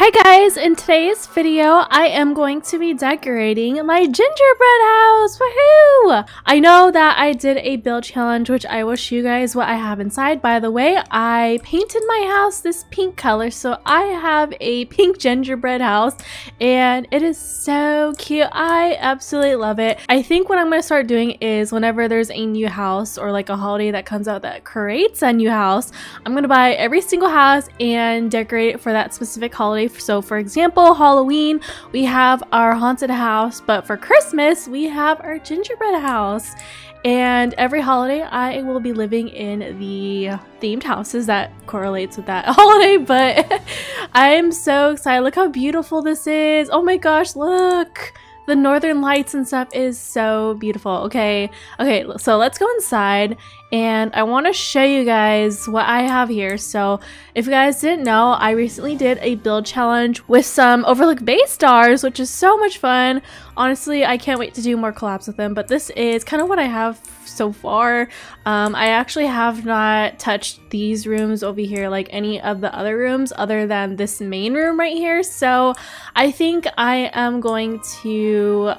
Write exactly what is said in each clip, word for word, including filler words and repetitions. Hi guys, in today's video I am going to be decorating my gingerbread house. Woohoo! I know that I did a build challenge which I will show you guys what I have inside. By the way, I painted my house this pink color, so I have a pink gingerbread house and it is so cute. I absolutely love it. I think what I'm going to start doing is whenever there's a new house or like a holiday that comes out that creates a new house, I'm going to buy every single house and decorate it for that specific holiday. So for example, Halloween, we have our haunted house, but for Christmas, we have our gingerbread house. And every holiday, I will be living in the themed houses that correlates with that holiday, but I'm so excited. Look how beautiful this is. Oh my gosh, look. The northern lights and stuff is so beautiful. Okay, okay, so let's go inside and I want to show you guys what I have here. So if you guys didn't know, I recently did a build challenge with some Overlook Bay stars, which is so much fun. Honestly, I can't wait to do more collabs with them, but this is kind of what I have so far. Um, I actually have not touched these rooms over here, like any of the other rooms other than this main room right here. So I think I am going to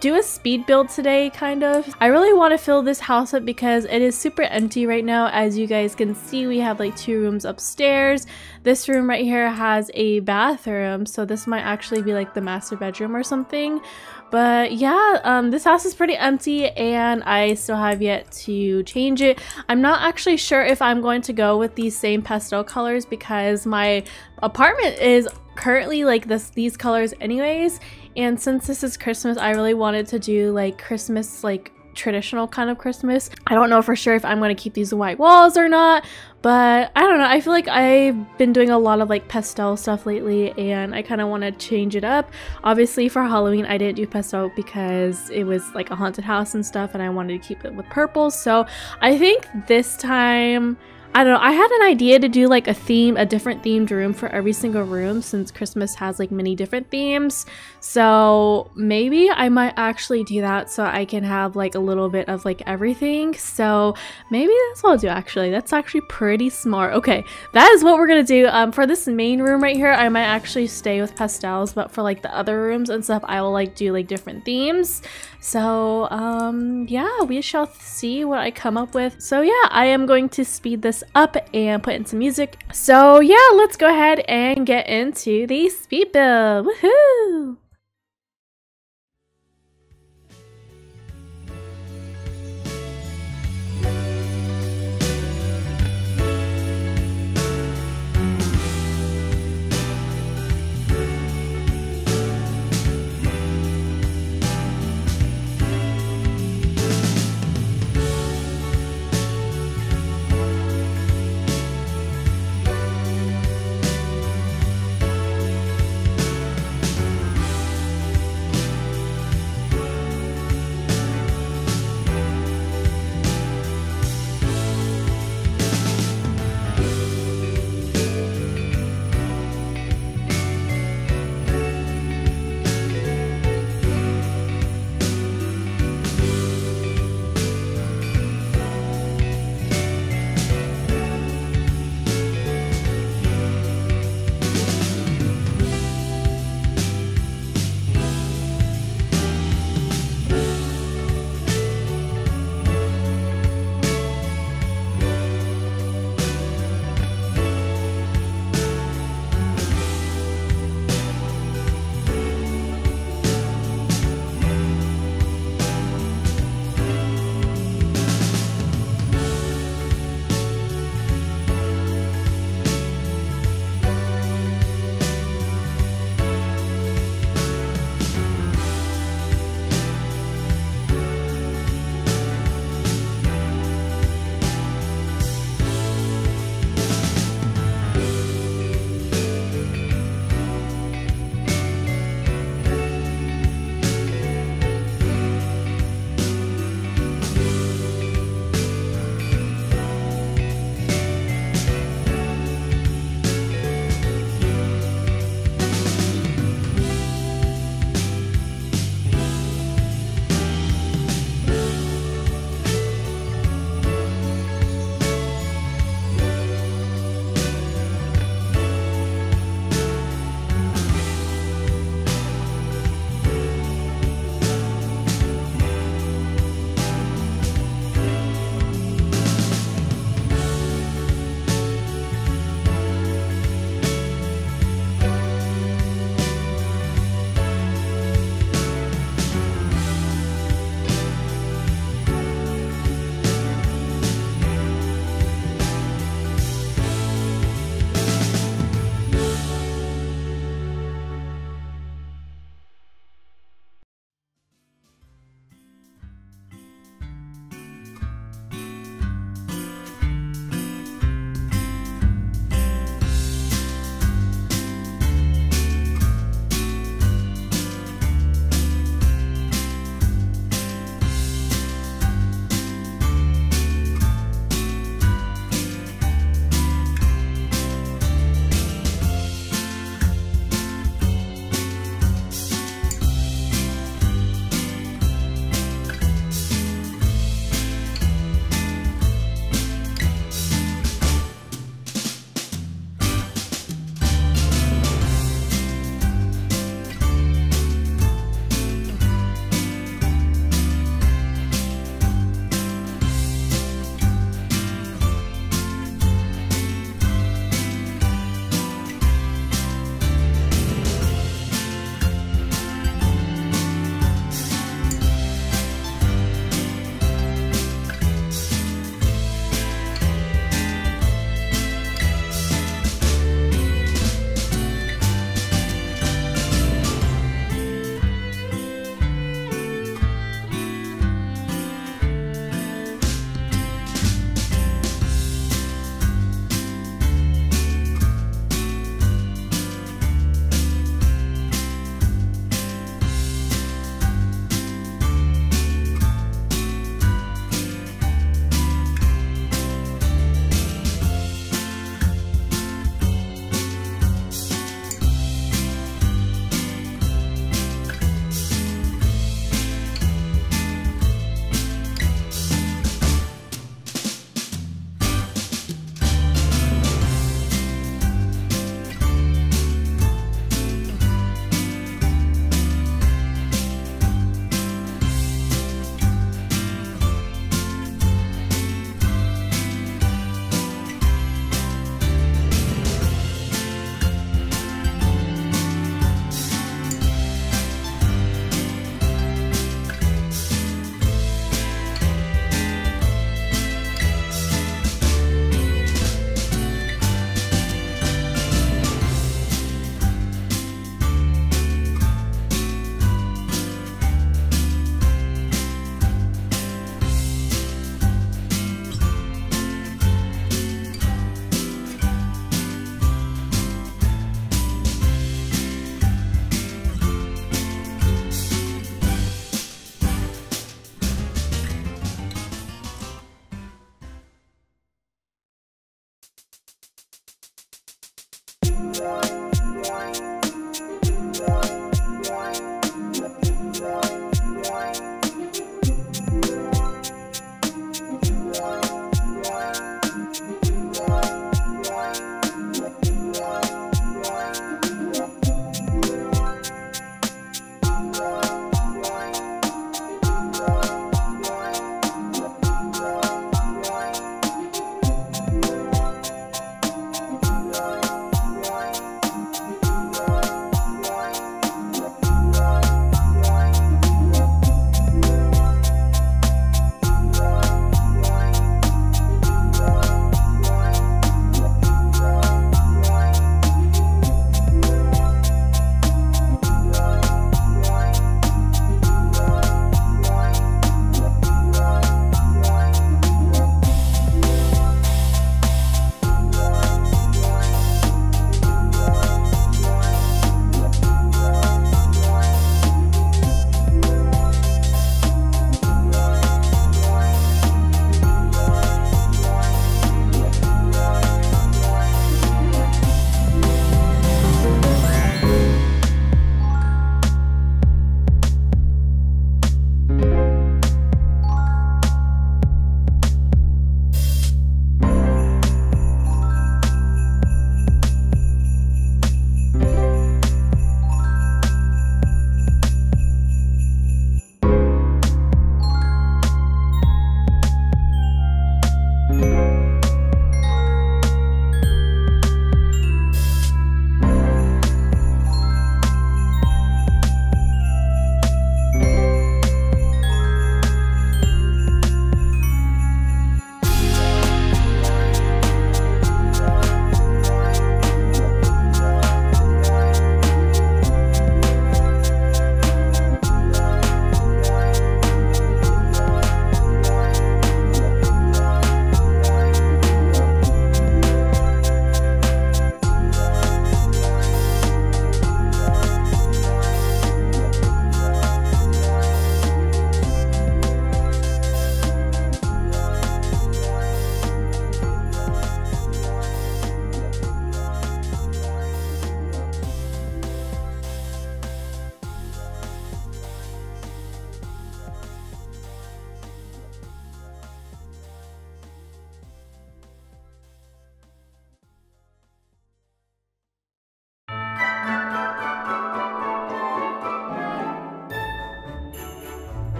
do a speed build today, kind of. I really want to fill this house up because it is super empty right now. As you guys can see, we have like two rooms upstairs. This room right here has a bathroom, so this might actually be like the master bedroom or something. But yeah, um, this house is pretty empty and I still have yet to change it. I'm not actually sure if I'm going to go with these same pastel colors because my apartment is currently like this these colors anyways. And since this is Christmas, I really wanted to do like Christmas, like traditional kind of Christmas. I don't know for sure if I'm going to keep these white walls or not, but I don't know. I feel like I've been doing a lot of like pastel stuff lately and I kind of want to change it up. Obviously for Halloween, I didn't do pastel because it was like a haunted house and stuff and I wanted to keep it with purple. So I think this time, I don't know, I had an idea to do like a theme, a different themed room for every single room since Christmas has like many different themes. So maybe I might actually do that so I can have like a little bit of like everything. So maybe that's what I'll do actually. That's actually pretty smart. Okay, that is what we're gonna do. Um, for this main room right here, I might actually stay with pastels, but for like the other rooms and stuff, I will like do like different themes. So um, yeah, we shall see what I come up with. So yeah, I am going to speed this up and put in some music. So yeah, let's go ahead and get into the speed build. Woohoo!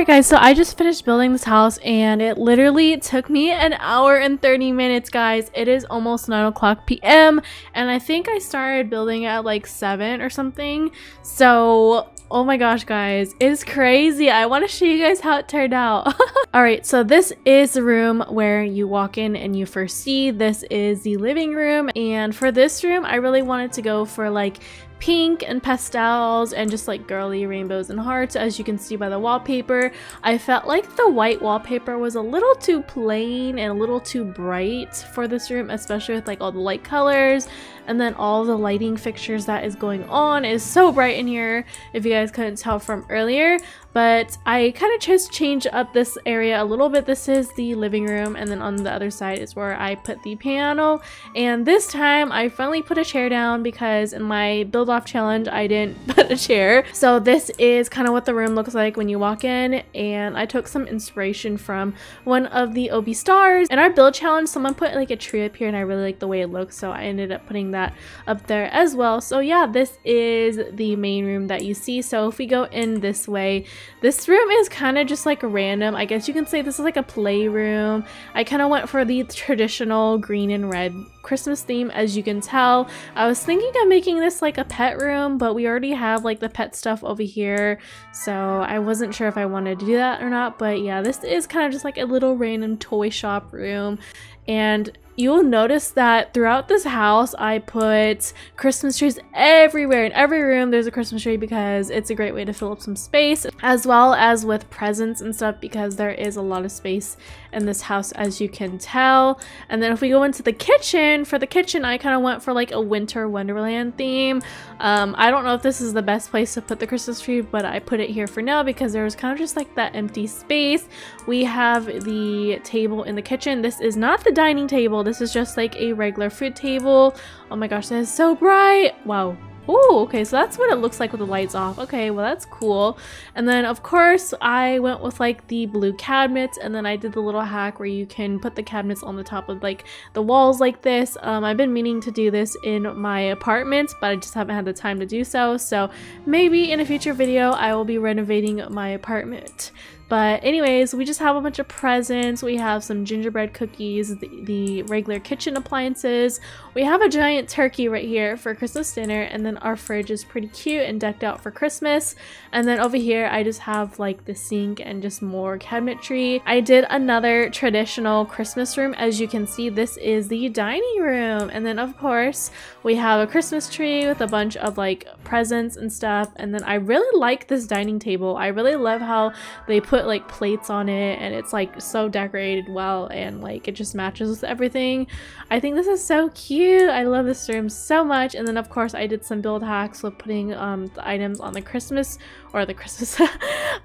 Alright guys, so I just finished building this house and it literally took me an hour and thirty minutes, guys. It is almost nine o'clock p m and I think I started building at like seven or something. So, oh my gosh guys, it is crazy. I want to show you guys how it turned out. Alright, so this is the room where you walk in and you first see. This is the living room, and for this room I really wanted to go for like pink and pastels and just like girly rainbows and hearts, as you can see by the wallpaper. I felt like the white wallpaper was a little too plain and a little too bright for this room, especially with like all the light colors and then all the lighting fixtures that is going on. It is so bright in here if you guys couldn't tell from earlier, but I kind of chose to change up this area a little bit. This is the living room, and then on the other side is where I put the piano, and this time I finally put a chair down because in my build off challenge I didn't put a chair. So this is kind of what the room looks like when you walk in, and I took some inspiration from one of the O B stars. In our build challenge someone put like a tree up here and I really like the way it looks, so I ended up putting that up there as well. So yeah, this is the main room that you see. So if we go in this way, this room is kind of just like random. I guess you can say this is like a playroom. I kind of went for the traditional green and red Christmas theme, as you can tell. I was thinking of making this like a pet room, but we already have like the pet stuff over here, so I wasn't sure if I wanted to do that or not. But yeah, this is kind of just like a little random toy shop room. And you'll notice that throughout this house I put Christmas trees everywhere. In every room there's a Christmas tree because it's a great way to fill up some space, as well as with presents and stuff, because there is a lot of space in this house, as you can tell. And then if we go into the kitchen, for the kitchen I kind of went for like a winter wonderland theme. um I don't know if this is the best place to put the Christmas tree, but I put it here for now because there was kind of just like that empty space. We have the table in the kitchen. This is not the dining table, this is just like a regular food table. Oh my gosh, that is so bright. Wow. Oh, okay, so that's what it looks like with the lights off. Okay, well that's cool. And then of course I went with like the blue cabinets, and then I did the little hack where you can put the cabinets on the top of like the walls like this. um I've been meaning to do this in my apartment, but I just haven't had the time to do so, so maybe in a future video I will be renovating my apartment. But anyways, we just have a bunch of presents. We have some gingerbread cookies, the, the regular kitchen appliances. We have a giant turkey right here for Christmas dinner, and then our fridge is pretty cute and decked out for Christmas. And then over here, I just have like the sink and just more cabinetry. I did another traditional Christmas room. As you can see, this is the dining room. And then of course, we have a Christmas tree with a bunch of like presents and stuff. And then I really like this dining table. I really love how they put like plates on it, and it's like so decorated well, and like it just matches with everything. I think this is so cute. I love this room so much. And then of course I did some build hacks with putting um the items on the Christmas or the Christmas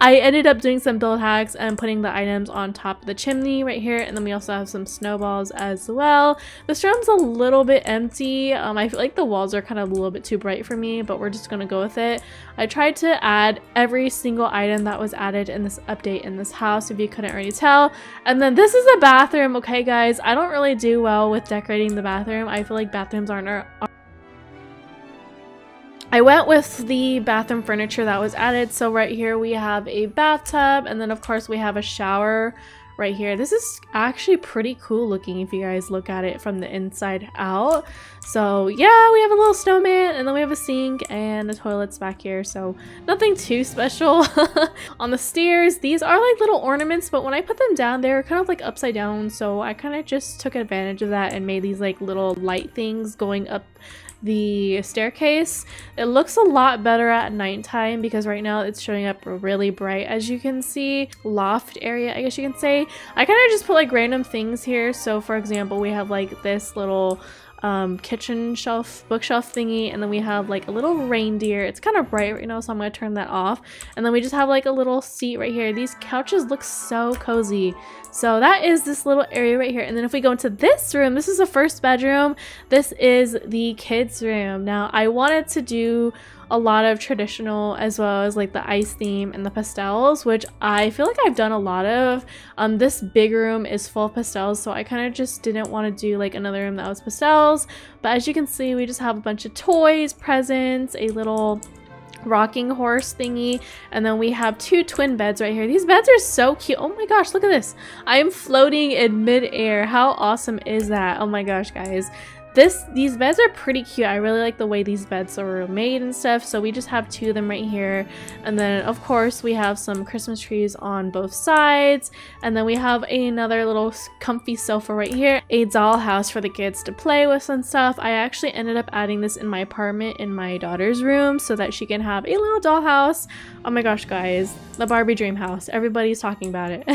I ended up doing some build hacks and putting the items on top of the chimney right here. And then we also have some snowballs as well. This room's a little bit empty. um I feel like the walls are kind of a little bit too bright for me, but we're just gonna go with it. I tried to add every single item that was added in this update in this house, if you couldn't already tell. And then this is the bathroom. Okay guys, I don't really do well with decorating the bathroom. I feel like bathrooms aren't our I went with the bathroom furniture that was added. So right here we have a bathtub, and then of course we have a shower right here. This is actually pretty cool looking if you guys look at it from the inside out. So yeah, we have a little snowman, and then we have a sink, and the toilet's back here, so nothing too special. On the stairs, these are like little ornaments, but when I put them down they were kind of like upside down, so I kind of just took advantage of that and made these like little light things going up the staircase. It looks a lot better at nighttime because right now it's showing up really bright, as you can see. Loft area, I guess you can say. I kind of just put like random things here. So for example, we have like this little um kitchen shelf bookshelf thingy, and then we have like a little reindeer. It's kind of bright right now, so I'm gonna turn that off. And then we just have like a little seat right here. These couches look so cozy. So that is this little area right here. And then if we go into this room, this is the first bedroom. This is the kids room. Now I wanted to do a lot of traditional as well as like the ice theme and the pastels, which I feel like I've done a lot of. Um, this big room is full of pastels, so I kind of just didn't want to do like another room that was pastels. But as you can see, we just have a bunch of toys, presents, a little rocking horse thingy. And then we have two twin beds right here. These beds are so cute. Oh my gosh, look at this. I am floating in midair. How awesome is that? Oh my gosh, guys. This, these beds are pretty cute. I really like the way these beds are made and stuff. So we just have two of them right here. And then of course we have some Christmas trees on both sides. And then we have another little comfy sofa right here. A doll house for the kids to play with and stuff. I actually ended up adding this in my apartment in my daughter's room so that she can have a little doll house. Oh my gosh, guys. The Barbie dream house. Everybody's talking about it.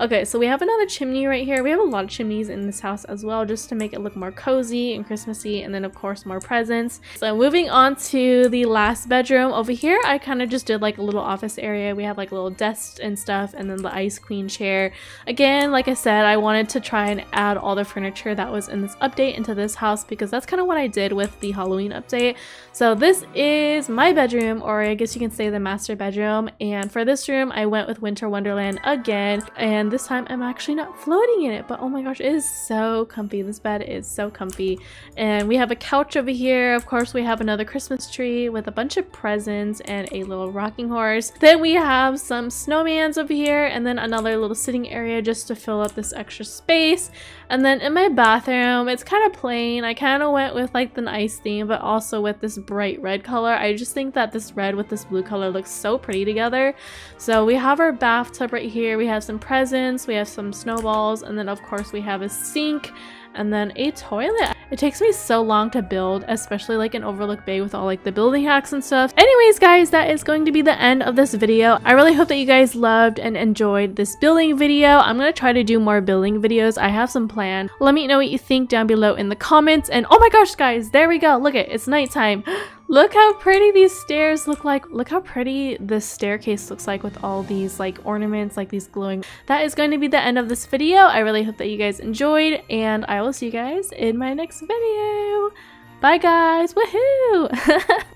Okay, so we have another chimney right here. We have a lot of chimneys in this house as well, just to make it look more cozy and Christmassy, and then of course more presents. So moving on to the last bedroom over here, I kind of just did like a little office area. We have like little desks and stuff, and then the ice queen chair. Again, like I said, I wanted to try and add all the furniture that was in this update into this house, because that's kind of what I did with the Halloween update. So this is my bedroom, or I guess you can say the master bedroom. And for this room, I went with Winter Wonderland again, and this time I'm actually not floating in it, but oh my gosh, it is so comfy. This bed is so comfy. And we have a couch over here. Of course, we have another Christmas tree with a bunch of presents and a little rocking horse. Then we have some snowmans over here, and then another little sitting area just to fill up this extra space. And then in my bathroom, it's kind of plain. I kind of went with like the nice theme, but also with this bright red color. I just think that this red with this blue color looks so pretty together. So we have our bathtub right here. We have some presents, we have some snowballs, and then of course we have a sink and then a toilet. It takes me so long to build, especially like in Overlook Bay with all like the building hacks and stuff. Anyways, guys, that is going to be the end of this video. I really hope that you guys loved and enjoyed this building video. I'm going to try to do more building videos. I have some planned. Let me know what you think down below in the comments. And oh my gosh, guys, there we go. Look at it. It's nighttime. Look how pretty these stairs look like. Look how pretty this staircase looks like with all these like ornaments, like these glowing. That is going to be the end of this video. I really hope that you guys enjoyed, and I will see you guys in my next video. Bye guys, woohoo!